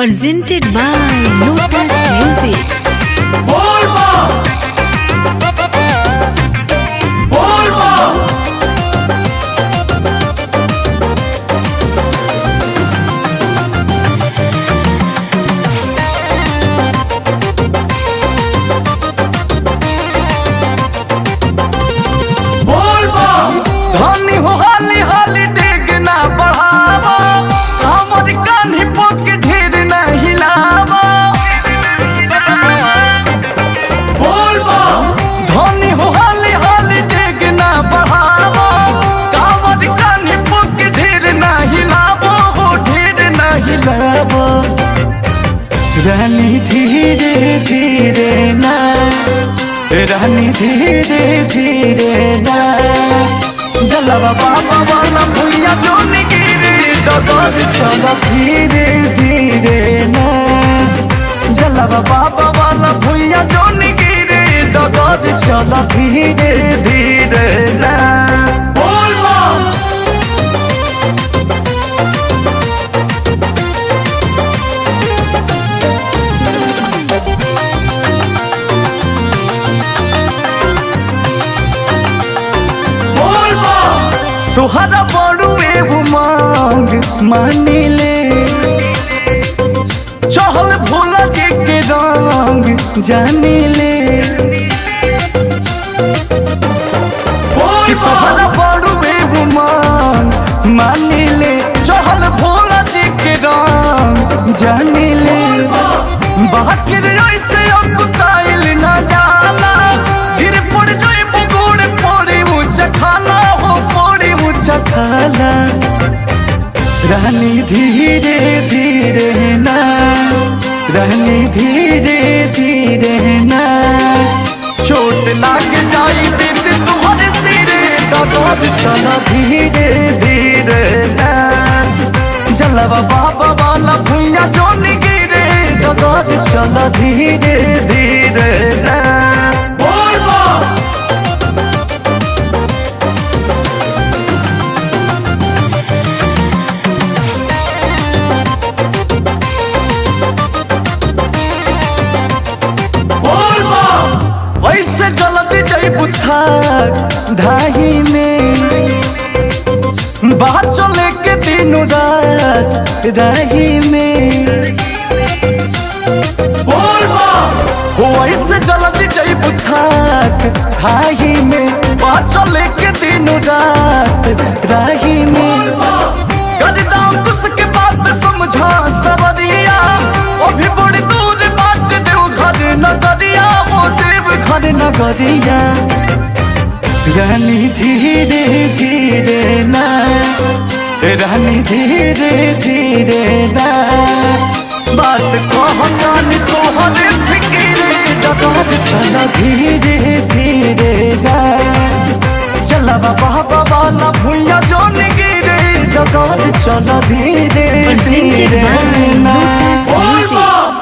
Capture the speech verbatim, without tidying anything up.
presented by Lotus Music. बोल बा, बोल बा, बोल बा, धनी हो हाली हाली देख ना बढ़ावा, हमारी कान्ही पोत के ढेर ना हिलावा। बोल बा, धनी हो हाली हाली देख ना बढ़ावा, हमारी कान्ही पोत के ढेर ना हिलावा, हो ढेर ना हिलावा। रानी धीरे धीरे ना, रानी धीरे धीरे ना, जलवा बाबा वाला भुईया जनि गिरे डगर चला धीरे धीरे ना, जलवा बाबा वाला भुईया जनि गिरे डगर चला धीरे धीरे ना। बोल बा, तुहरा बड़ू एगो मांग मानी ले, चहल भोला जी के रंग जानी ले, तुहरा बड़ू एगो मांग मानी ले, चहल भोला जी के रंग जानी ले। बाहर ऐसे अकुताइल ना जाला, गिर पड़ जाए बगोड़ पड़े ऊंचा खाला, खाला। रानी धीरे धीरे ना, रानी धीरे धीरे ना, चोट लाग जाई दिल तुम्हारे सिरे डगर चला धीरे धीरे ना, जलवा बाबा वाला भुईया जनि गिरे डगर चला धीरे धीरे ना। धाई में बाहर चले के तीनों रात रही में। बोल बा, ऐसे जल्दी जाई बुझात धाई में, बाहर चले के तीनों रात रही में। कर दाम कुछ के बात समझा सबरिया, अभी बड़ी दूर बात देव घर नगरिया, वो देव घर नगरिया। रानी धीरे धीरे ना, रानी धीरे धीरे ना, बात कहो कान तोहरे फिकिरे डगर चला धीरे धीरे ना, जलवा बाबा वाला भुईया जनि गिरे डगर चला धीरे धीरे ना।